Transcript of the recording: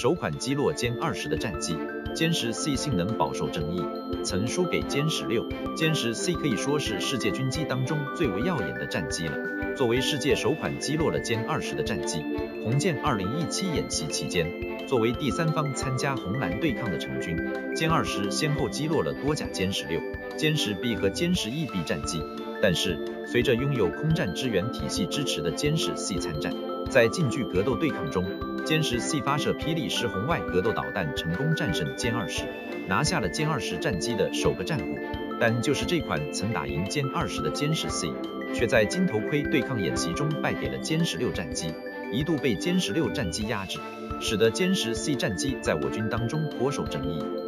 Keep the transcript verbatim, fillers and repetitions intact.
首款击落歼二十的战机。歼十 C 性能饱受争议，曾输给歼十六。歼十 C 可以说是世界军机当中最为耀眼的战机了。作为世界首款击落了歼二十的战机，红箭二零一七演习期间，作为第三方参加红蓝对抗的成军，歼二十先后击落了多架歼十六、歼十 B 和歼十一 B 战机。但是，随着拥有空战支援体系支持的歼十 C 参战，在近距格斗对抗中，歼十 C 发射霹雳式红外格斗导弹，成功战胜歼二十，拿下了歼二十战机的首个战果。但就是这款曾打赢歼二十的歼十 C， 却在金头盔对抗演习中败给了歼十六战机，一度被歼十六战机压制，使得歼十 C 战机在我军当中颇受争议。